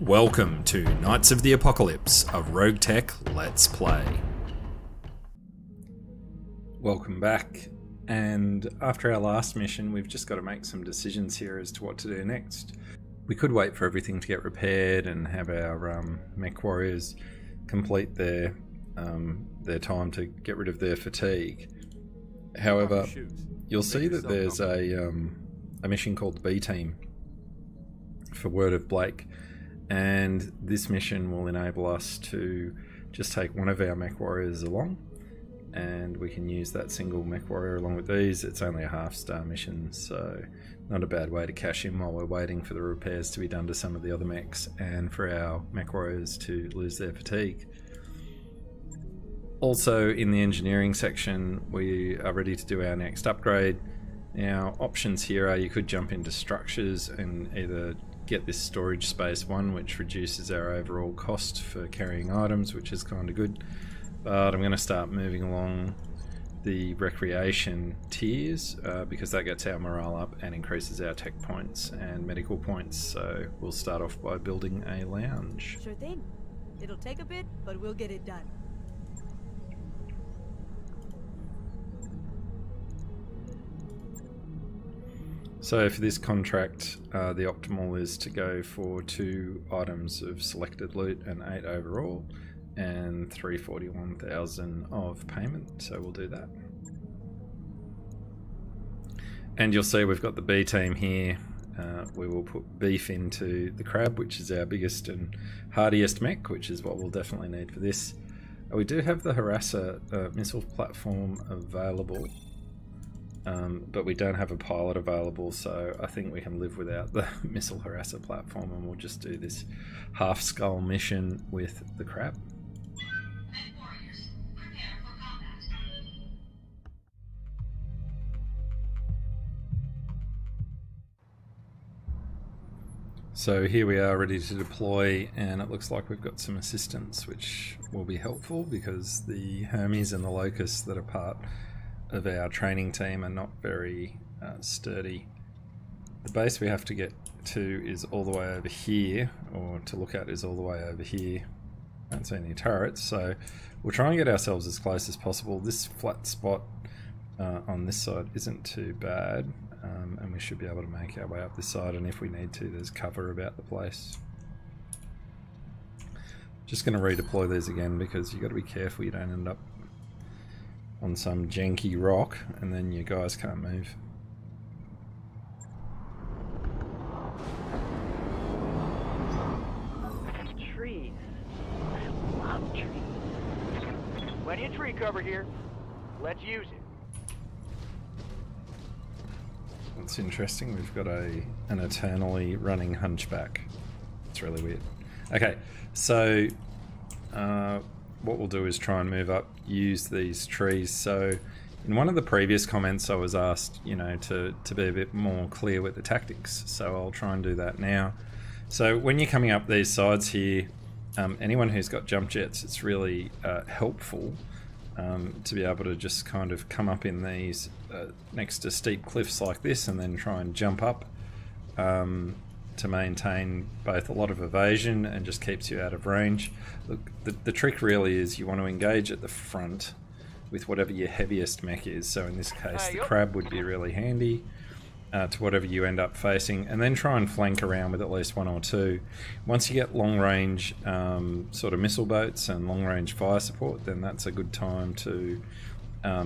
Welcome to Knights of the Apocalypse, a Rogue Tech Let's Play. Welcome back, and after our last mission we've just got to make some decisions here as to what to do next. We could wait for everything to get repaired and have our mech warriors complete their time to get rid of their fatigue. However, you'll see that there's a mission called the B Team for Word of Blake. And this mission will enable us to just take one of our mech warriors along, and we can use that single mech warrior along with these. It's only a half-star mission, so not a bad way to cash in while we're waiting for the repairs to be done to some of the other mechs and for our mech warriors to lose their fatigue. Also, in the engineering section, we are ready to do our next upgrade. Now, options here are you could jump into structures and either get this storage space one, which reduces our overall cost for carrying items, which is kind of good, but I'm going to start moving along the recreation tiers because that gets our morale up and increases our tech points and medical points. So we'll start off by building a lounge. Sure thing. It'll take a bit, but we'll get it done. So for this contract, the optimal is to go for 2 items of selected loot and 8 overall, and 341,000 of payment, so we'll do that. And you'll see we've got the B team here. We will put Beef into the Crab, which is our biggest and hardiest mech, which is what we'll definitely need for this. We do have the Harasser missile platform available. But we don't have a pilot available, so I think we can live without the missile harasser platform, and we'll just do this half skull mission with the Crab. So here we are ready to deploy, and it looks like we've got some assistance, which will be helpful because the Hermes and the Locust that are part of our training team are not very sturdy. The base we have to get to is all the way over here, or to look at is all the way over here. I don't see any turrets, so we'll try and get ourselves as close as possible. This flat spot on this side isn't too bad, and we should be able to make our way up this side, and if we need to, there's cover about the place. Just going to redeploy these again because you've got to be careful you don't end up on some janky rock and then you guys can't move. Trees. I love trees. Plenty of tree cover here. Let's use it. That's interesting. We've got an eternally running hunchback. It's really weird. Okay, so what we'll do is try and move up, use these trees. So in one of the previous comments I was asked, you know, to be a bit more clear with the tactics, so I'll try and do that now. So when you're coming up these sides here, anyone who's got jump jets, it's really helpful to be able to just kind of come up in these next to steep cliffs like this and then try and jump up to maintain both a lot of evasion and just keeps you out of range. Look, the trick really is you want to engage at the front with whatever your heaviest mech is, so in this case the Crab would be really handy to whatever you end up facing, and then try and flank around with at least one or two. Once you get long range sort of missile boats and long range fire support, then that's a good time to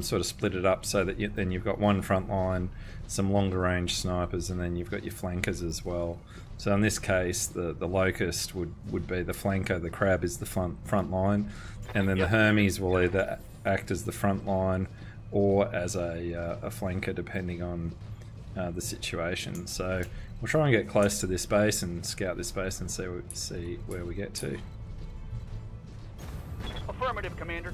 sort of split it up so that then you've got one front line, some longer range snipers, and then you've got your flankers as well. So in this case the Locust would be the flanker, the Crab is the front line, and then the Hermes will either act as the front line or as a flanker depending on the situation. So we'll try and get close to this base and scout this base and see where we get to. Affirmative, Commander.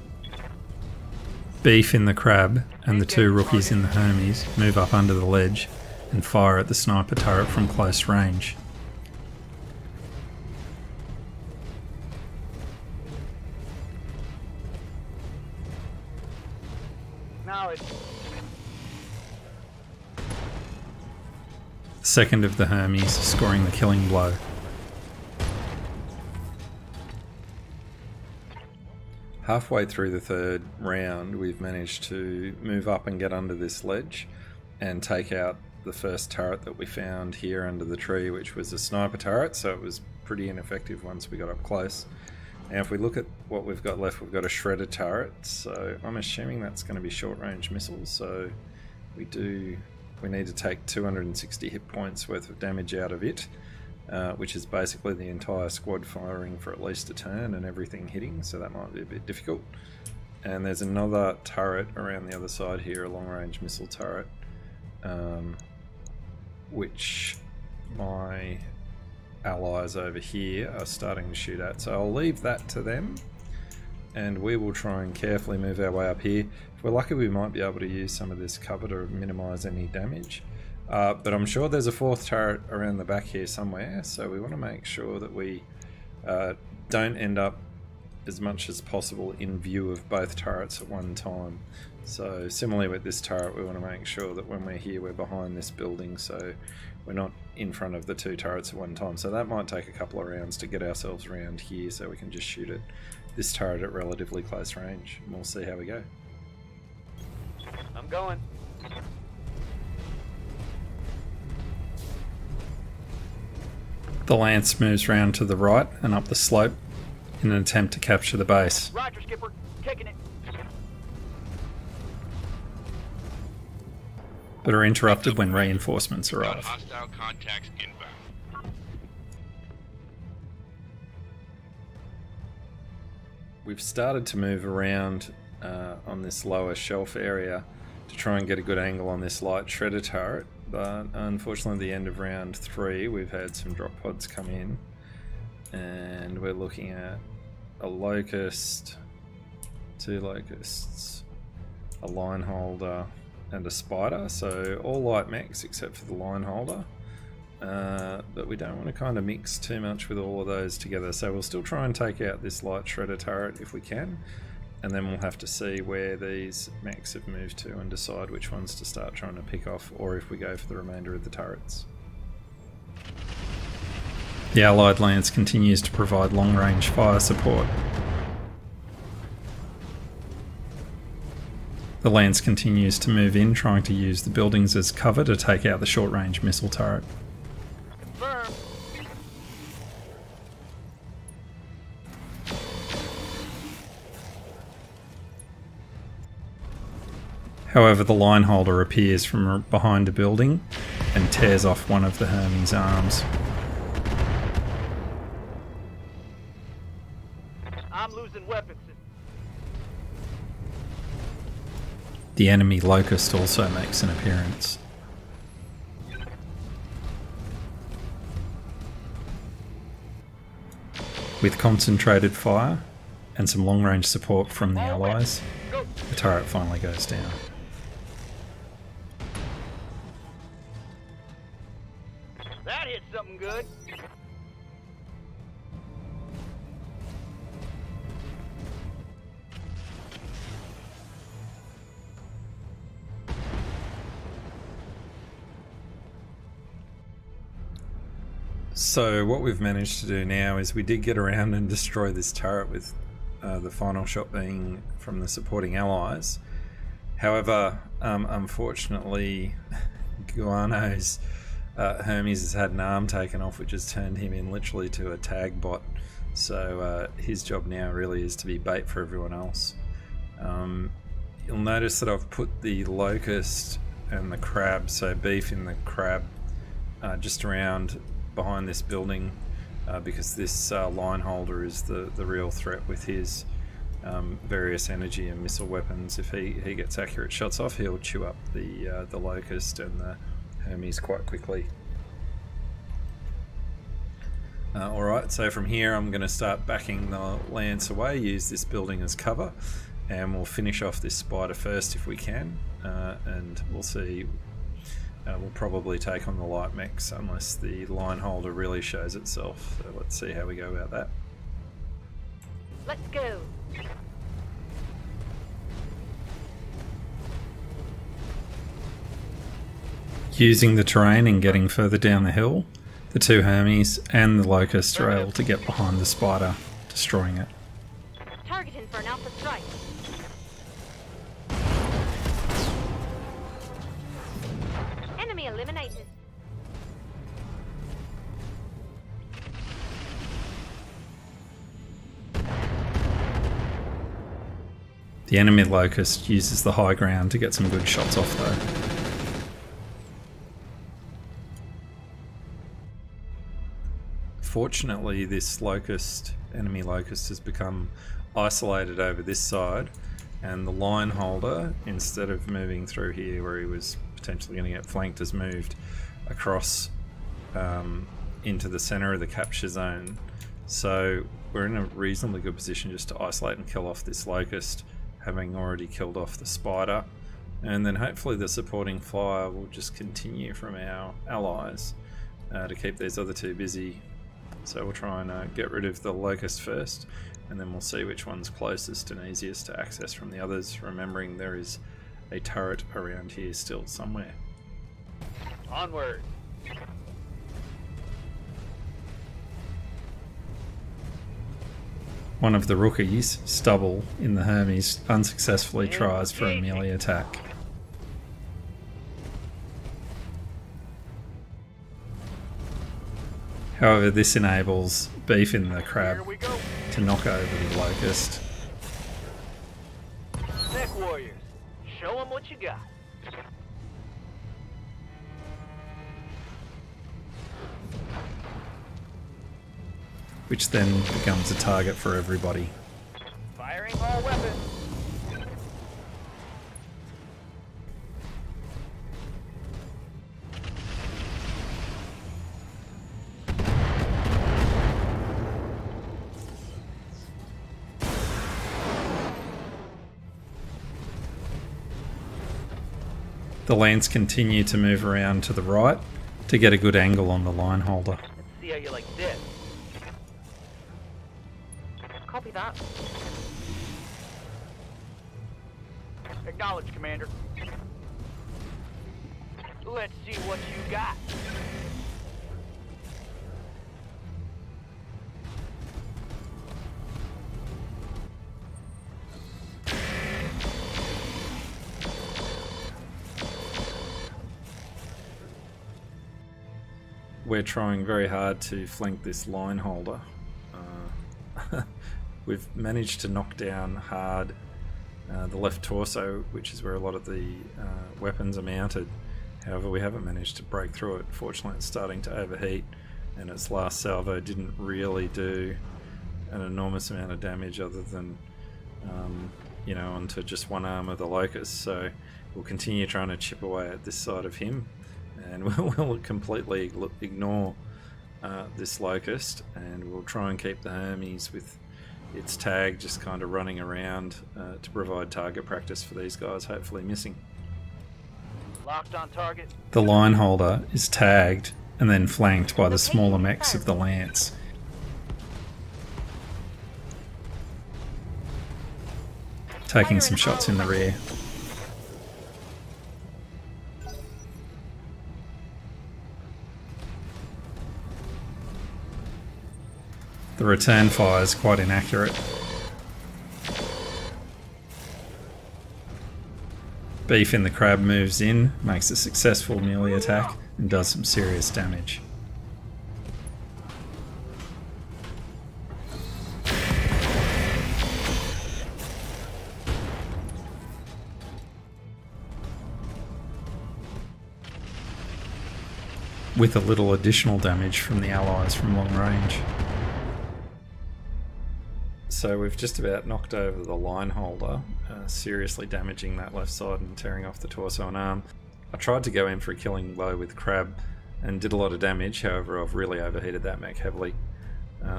Beef in the Crab and the 2 rookies in the Hermes move up under the ledge and fire at the sniper turret from close range. Second of the Hermes scoring the killing blow. Halfway through the third round, we've managed to move up and get under this ledge and take out the first turret that we found here under the tree, which was a sniper turret, so it was pretty ineffective once we got up close. And if we look at what we've got left, we've got a shredder turret, so I'm assuming that's going to be short-range missiles, so we need to take 260 hit points worth of damage out of it, which is basically the entire squad firing for at least a turn and everything hitting, so that might be a bit difficult. And there's another turret around the other side here, a long-range missile turret, which my allies over here are starting to shoot at, so I'll leave that to them, and we will try and carefully move our way up here. If we're lucky, we might be able to use some of this cover to minimize any damage, but I'm sure there's a fourth turret around the back here somewhere, so we want to make sure that we don't end up as much as possible in view of both turrets at one time. So similarly with this turret, we want to make sure that when we're here, we're behind this building, so we're not in front of the two turrets at one time. So that might take a couple of rounds to get ourselves around here, so we can just shoot at this turret at relatively close range, and we'll see how we go. I'm going. The lance moves round to the right and up the slope in an attempt to capture the base. Roger, Skipper. Taking it. But are interrupted when reinforcements arrive. Hostile contacts inbound. We've started to move around on this lower shelf area to try and get a good angle on this light shredder turret, but unfortunately at the end of round 3 we've had some drop pods come in, and we're looking at a locust, 2 locusts, a line holder, and a spider, so all light mechs except for the line holder, but we don't want to kind of mix too much with all of those together, so we'll still try and take out this light shredder turret if we can, and then we'll have to see where these mechs have moved to and decide which ones to start trying to pick off, or if we go for the remainder of the turrets. The Allied Lance continues to provide long-range fire support. The Lance continues to move in, trying to use the buildings as cover to take out the short-range missile turret. Confirm. However, the line holder appears from behind a building and tears off one of the Herming's arms. I'm losing weapons. The enemy locust also makes an appearance. With concentrated fire and some long-range support from the allies, the turret finally goes down. That hit something good. So what we've managed to do now is we did get around and destroy this turret, with the final shot being from the supporting allies. However, unfortunately, Guano's Hermes has had an arm taken off, which has turned him in literally to a tag bot. So his job now really is to be bait for everyone else. You'll notice that I've put the locust and the crab, so Beef in the crab, just around behind this building, because this line holder is the real threat with his various energy and missile weapons. If he gets accurate shots off, he'll chew up the locust and the Hermes quite quickly. Alright, so from here I'm going to start backing the lance away, use this building as cover, and we'll finish off this spider first if we can, and we'll see. We'll probably take on the light mechs unless the line holder really shows itself. So let's see how we go about that. Let's go. Using the terrain and getting further down the hill, the two Hermes and the locust are able to get behind the spider, destroying it. Targeting for an Alpha strike. Enemy eliminated. The enemy Locust uses the high ground to get some good shots off though. Fortunately, this enemy locust has become isolated over this side, and the line holder, instead of moving through here where he was potentially going to get flanked, has moved across into the center of the capture zone. So we're in a reasonably good position just to isolate and kill off this locust, having already killed off the spider, and then hopefully the supporting fire will just continue from our allies to keep these other two busy. So we'll try and get rid of the locust first, and then we'll see which one's closest and easiest to access from the others, remembering there is a turret around here still somewhere. Onward! One of the rookies, Stubble, in the Hermes, unsuccessfully tries for a melee attack. However, this enables Beef in the crab to knock over the locust. Tech warriors, show them what you got. Which then becomes a target for everybody. Firing all weapons. The lance continue to move around to the right to get a good angle on the line holder. Let's see how you like this. Copy that. Acknowledge, Commander. Let's see what you got. We're trying very hard to flank this line holder. We've managed to knock down hard the left torso, which is where a lot of the weapons are mounted. However, we haven't managed to break through it. Fortunately, it's starting to overheat, and its last salvo didn't really do an enormous amount of damage other than you know, onto just one arm of the locust. So we'll continue trying to chip away at this side of him, and we'll completely ignore this locust, and we'll try and keep the Hermes with its tag just kind of running around to provide target practice for these guys, hopefully missing. Locked on target. The line holder is tagged and then flanked by the smaller mechs of the lance. Taking some shots in the rear. The return fire is quite inaccurate. Beef in the crab moves in, makes a successful melee attack, and does some serious damage. With a little additional damage from the allies from long range. So we've just about knocked over the line holder, seriously damaging that left side and tearing off the torso and arm. I tried to go in for a killing blow with crab and did a lot of damage, however I've really overheated that mech heavily.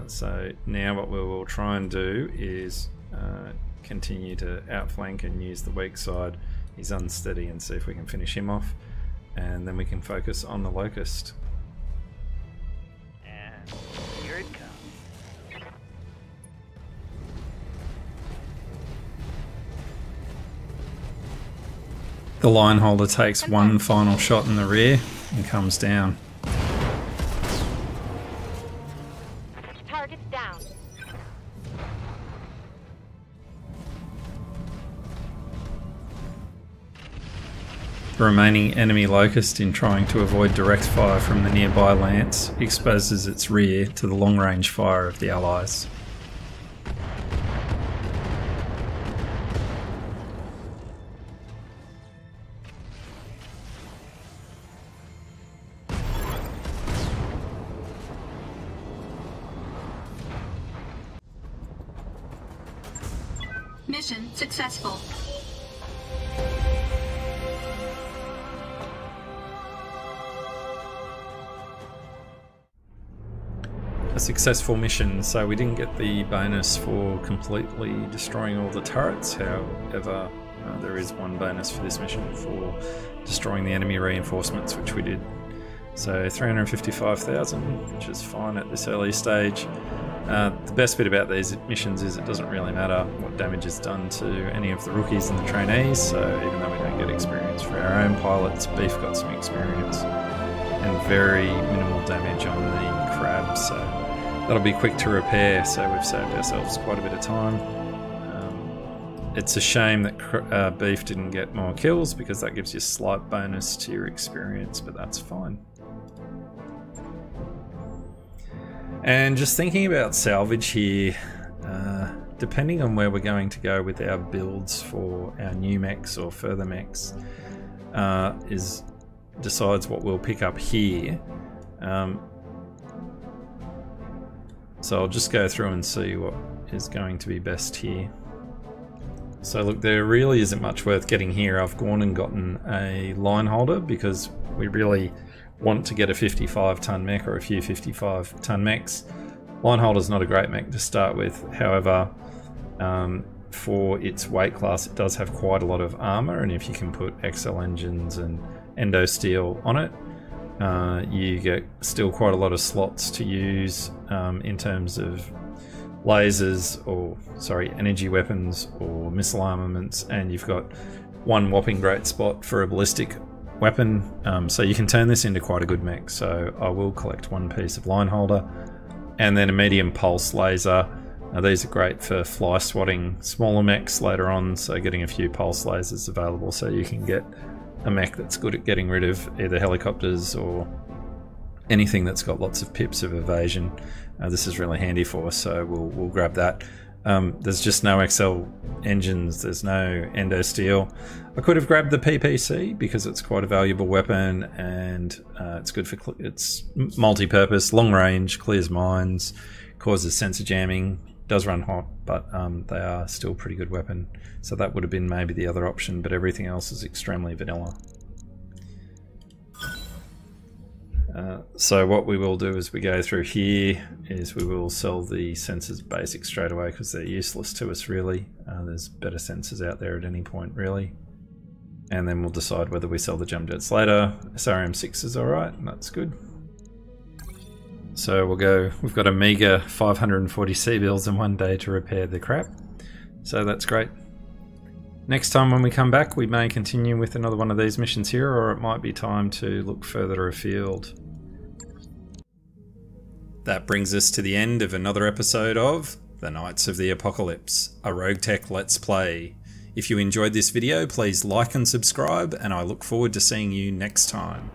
So now what we will try and do is continue to outflank and use the weak side. He's unsteady, and see if we can finish him off, and then we can focus on the locust. The line holder takes one final shot in the rear and comes down. Target's down. The remaining enemy locust, in trying to avoid direct fire from the nearby lance, exposes its rear to the long-range fire of the Allies. Mission successful. A successful mission, so we didn't get the bonus for completely destroying all the turrets. However, there is one bonus for this mission for destroying the enemy reinforcements, which we did. So 355,000, which is fine at this early stage. The best bit about these missions is it doesn't really matter what damage is done to any of the rookies and the trainees, so even though we don't get experience for our own pilots, Beef got some experience, and very minimal damage on the crab, so that'll be quick to repair, so we've saved ourselves quite a bit of time. It's a shame that Beef didn't get more kills, because that gives you a slight bonus to your experience, but that's fine. And just thinking about salvage here, depending on where we're going to go with our builds for our new mechs or further mechs, decides what we'll pick up here. So I'll just go through and see what is going to be best here. So look, there really isn't much worth getting here. I've gone and gotten a line holder because we really want to get a 55-ton mech or a few 55-ton mechs. Lineholder's not a great mech to start with, however, for its weight class it does have quite a lot of armour, and if you can put XL engines and endo steel on it, you get still quite a lot of slots to use in terms of lasers or, sorry, energy weapons or missile armaments, and you've got one whopping great spot for a ballistic weapon, so you can turn this into quite a good mech. So I will collect one piece of line holder and then a medium pulse laser. Now these are great for fly swatting smaller mechs later on, so getting a few pulse lasers available so you can get a mech that's good at getting rid of either helicopters or anything that's got lots of pips of evasion. This is really handy for us, so we'll grab that. There's just no XL engines, there's no endo steel. I could have grabbed the PPC because it's quite a valuable weapon, and it's good for, it's multi-purpose, long range, clears mines, causes sensor jamming, does run hot, but they are still a pretty good weapon. So that would have been maybe the other option, but everything else is extremely vanilla. So what we will do as we go through here is we will sell the sensors basic straight away because they're useless to us really. There's better sensors out there at any point really. And then we'll decide whether we sell the jump jets later. SRM6 is alright, and that's good. So we'll go, we've got a meager 540 C-bills in one day to repair the crap. So that's great. Next time when we come back we may continue with another one of these missions here, or it might be time to look further afield. That brings us to the end of another episode of The Knights of the Apocalypse, a Rogue Tech Let's Play. If you enjoyed this video, please like and subscribe, and I look forward to seeing you next time.